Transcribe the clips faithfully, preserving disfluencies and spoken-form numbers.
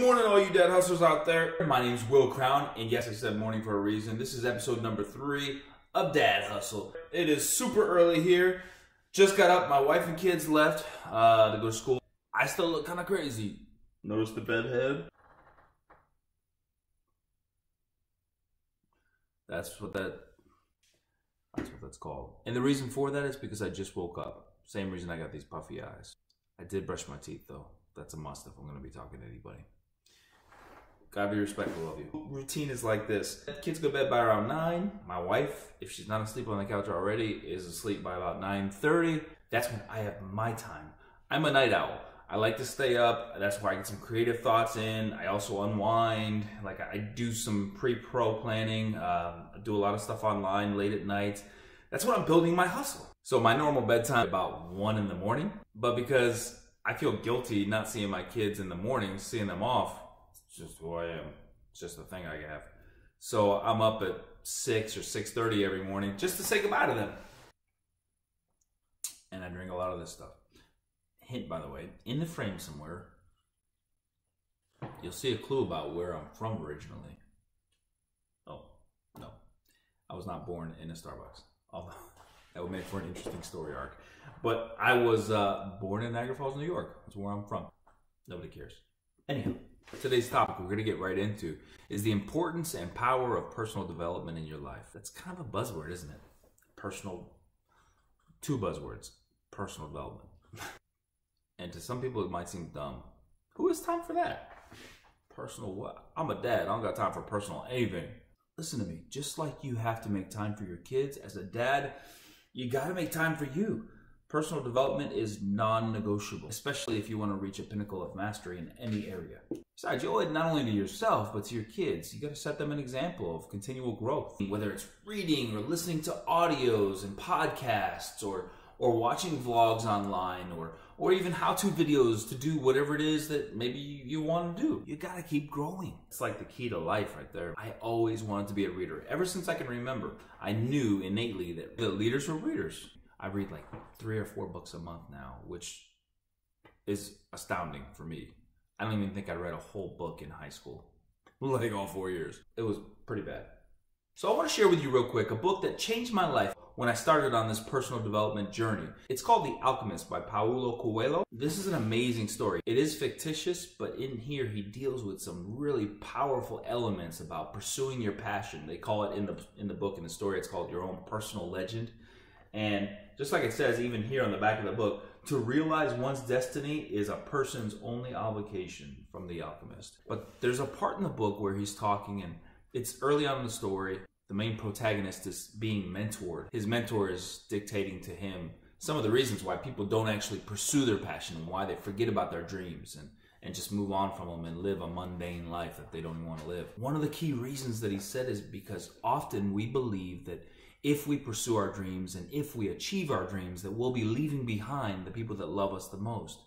Good morning, all you Dad Hustlers out there. My name is Wil Crown, and yes, I said morning for a reason. This is episode number three of Dad Hustle. It is super early here. Just got up. My wife and kids left uh, to go to school. I still look kind of crazy. Notice the bed head? That's what that... That's what that's called. And the reason for that is because I just woke up. Same reason I got these puffy eyes. I did brush my teeth, though. That's a must if I'm going to be talking to anybody. Gotta be respectful of you. Routine is like this. Kids go to bed by around nine. My wife, if she's not asleep on the couch already, is asleep by about nine thirty. That's when I have my time. I'm a night owl. I like to stay up. That's where I get some creative thoughts in. I also unwind. Like I do some pre-pro planning. Um, I do a lot of stuff online late at night. That's when I'm building my hustle. So my normal bedtime is about one in the morning. But because I feel guilty not seeing my kids in the morning, seeing them off, it's just who I am. It's just the thing I have. So I'm up at six or six thirty every morning just to say goodbye to them. And I drink a lot of this stuff. Hint, by the way, in the frame somewhere, you'll see a clue about where I'm from originally. Oh, no. I was not born in a Starbucks. Although, that would make for an interesting story arc. But I was uh, born in Niagara Falls, New York. That's where I'm from. Nobody cares. Anyhow, today's topic we're going to get right into is the importance and power of personal development in your life. That's kind of a buzzword, isn't it? Personal, two buzzwords, personal development. And to some people, it might seem dumb. Who has time for that? Personal what? I'm a dad. I don't got time for personal anything. Listen to me. Just like you have to make time for your kids, as a dad, you got to make time for you. Personal development is non-negotiable, especially if you want to reach a pinnacle of mastery in any area. Besides, you owe it not only to yourself, but to your kids. You got to set them an example of continual growth, whether it's reading or listening to audios and podcasts or or watching vlogs online, or, or even how-to videos to do whatever it is that maybe you, you want to do. You gotta keep growing. It's like the key to life right there. I always wanted to be a reader. Ever since I can remember, I knew innately that the leaders were readers. I read like three or four books a month now, which is astounding for me. I don't even think I read a whole book in high school, like all four years. It was pretty bad. So I wanna share with you real quick a book that changed my life when I started on this personal development journey. It's called The Alchemist by Paulo Coelho. This is an amazing story. It is fictitious, but in here he deals with some really powerful elements about pursuing your passion. They call it in the in the book, in the story, it's called your own personal legend. And just like it says, even here on the back of the book, to realize one's destiny is a person's only obligation, from The Alchemist. But there's a part in the book where he's talking, and it's early on in the story. The main protagonist is being mentored. His mentor is dictating to him some of the reasons why people don't actually pursue their passion and why they forget about their dreams and, and just move on from them and live a mundane life that they don't even want to live. One of the key reasons that he said is because often we believe that if we pursue our dreams and if we achieve our dreams, that we'll be leaving behind the people that love us the most.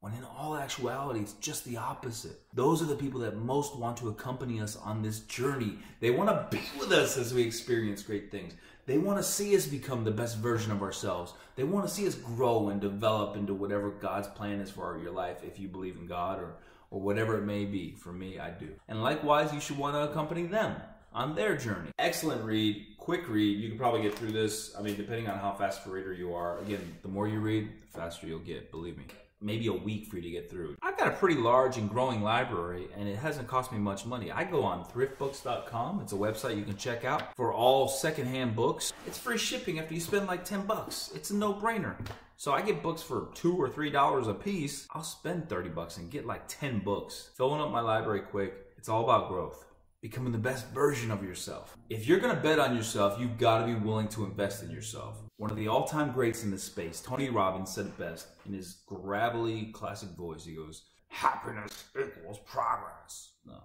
When in all actuality, it's just the opposite. Those are the people that most want to accompany us on this journey. They want to be with us as we experience great things. They want to see us become the best version of ourselves. They want to see us grow and develop into whatever God's plan is for your life, if you believe in God, or, or whatever it may be. For me, I do. And likewise, you should want to accompany them on their journey. Excellent read, quick read. You can probably get through this. I mean, depending on how fast of a reader you are. Again, the more you read, the faster you'll get, believe me. Maybe a week for you to get through. I've got a pretty large and growing library, and it hasn't cost me much money. I go on thrift books dot com. It's a website you can check out for all secondhand books. It's free shipping after you spend like ten bucks. It's a no-brainer. So I get books for two or three dollars a piece. I'll spend thirty bucks and get like ten books. Filling up my library quick. It's all about growth. Becoming the best version of yourself. If you're gonna bet on yourself, you've gotta be willing to invest in yourself. One of the all-time greats in this space, Tony Robbins, said it best in his gravelly classic voice. He goes, "Happiness equals progress." No.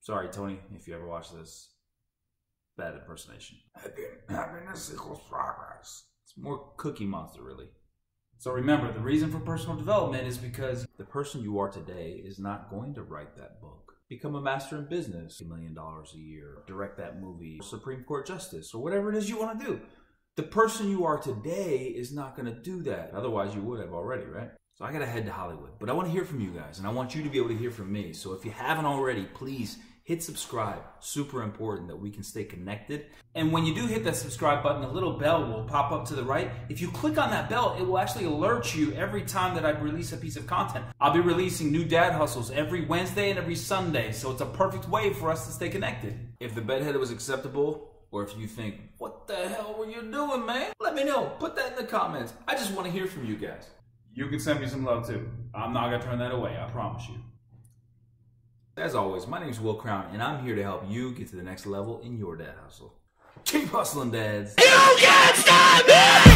Sorry, Tony, if you ever watch this. Bad impersonation. Happiness equals progress. It's more Cookie Monster, really. So remember, the reason for personal development is because the person you are today is not going to write that book. Become a master in business, a million dollars a year, direct that movie, Supreme Court Justice, or whatever it is you want to do. The person you are today is not going to do that. Otherwise, you would have already, right? So I gotta head to Hollywood, but I wanna hear from you guys and I want you to be able to hear from me. So if you haven't already, please hit subscribe. Super important that we can stay connected. And when you do hit that subscribe button, a little bell will pop up to the right. If you click on that bell, it will actually alert you every time that I release a piece of content. I'll be releasing new Dad Hustles every Wednesday and every Sunday, so it's a perfect way for us to stay connected. If the Bed Head was acceptable, or if you think, what the hell were you doing, man? Let me know, put that in the comments. I just wanna hear from you guys. You can send me some love too. I'm not gonna turn that away, I promise you. As always, my name is Wil Crown, and I'm here to help you get to the next level in your dad hustle. Keep hustling, dads. You can't stop me!